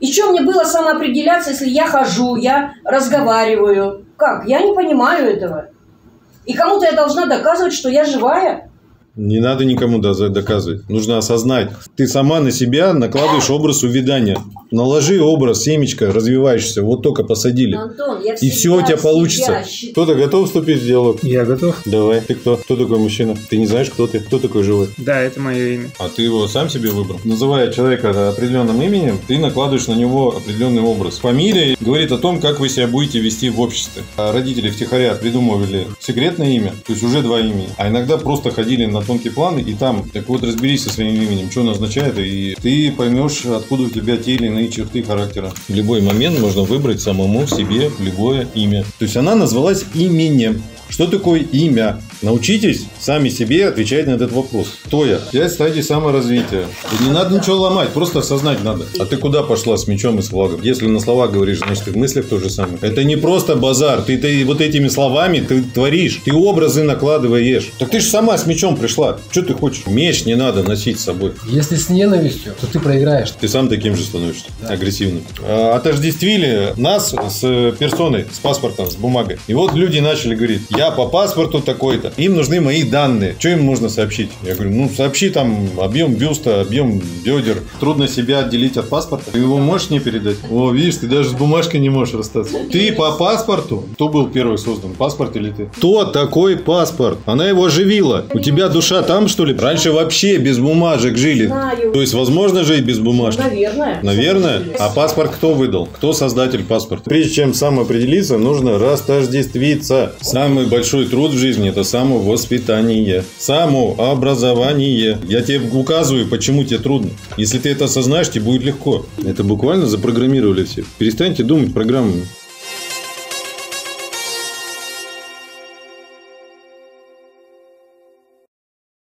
И что мне было самоопределяться, если я хожу, я разговариваю? Как? Я не понимаю этого. И кому-то я должна доказывать, что я живая? Не надо никому доказывать. Нужно осознать. Ты сама на себя накладываешь образ увядания. Наложи образ, семечко, развиваешься. Вот только посадили. Антон, я всегда, и все у тебя получится. Кто-то готов вступить в диалог? Я готов. Давай. Ты кто? Кто такой мужчина? Ты не знаешь, кто ты? Кто такой живой? Да, это мое имя. А ты его сам себе выбрал? Называя человека определенным именем, ты накладываешь на него определенный образ. Фамилия говорит о том, как вы себя будете вести в обществе. А родители втихаря придумывали секретное имя, то есть уже два имени. А иногда просто ходили на тонкий план, и там, так вот, разберись со своим именем, что оно означает, и ты поймешь, откуда у тебя те или иные черты характера. В любой момент можно выбрать самому себе любое имя. То есть она назвалась именем. Что такое имя? Научитесь сами себе отвечать на этот вопрос. Кто я? Я в стадии саморазвития. И не надо ничего ломать, просто осознать надо. А ты куда пошла с мечом и с флагом? Если на слова говоришь, значит и в мыслях то же самое. Это не просто базар. Ты вот этими словами ты творишь. Ты образы накладываешь. Так ты же сама с мечом пришла. Что ты хочешь? Меч не надо носить с собой. Если с ненавистью, то ты проиграешь. Ты сам таким же становишься. Да. Агрессивным. Отождествили нас с персоной, с паспортом, с бумагой. И вот люди начали говорить: я по паспорту такой-то. Им нужны мои данные. Что им нужно сообщить? Я говорю, сообщи там объем бюста, объем бедер. Трудно себя отделить от паспорта. Ты его можешь мне передать? О, видишь, ты даже с бумажкой не можешь расстаться. Ты по паспорту? Кто был первый создан? Паспорт или ты? Кто такой паспорт? Она его оживила. У тебя душа там, что ли? Раньше вообще без бумажек жили. То есть, возможно жить без бумажек? Наверное. А паспорт кто выдал? Кто создатель паспорта? Прежде чем самоопределиться, нужно растождествиться. Самый большой труд в жизни – это самовоспитание, самообразование. Я тебе указываю, почему тебе трудно. Если ты это осознаешь, тебе будет легко. Это буквально запрограммировали все. Перестаньте думать программами.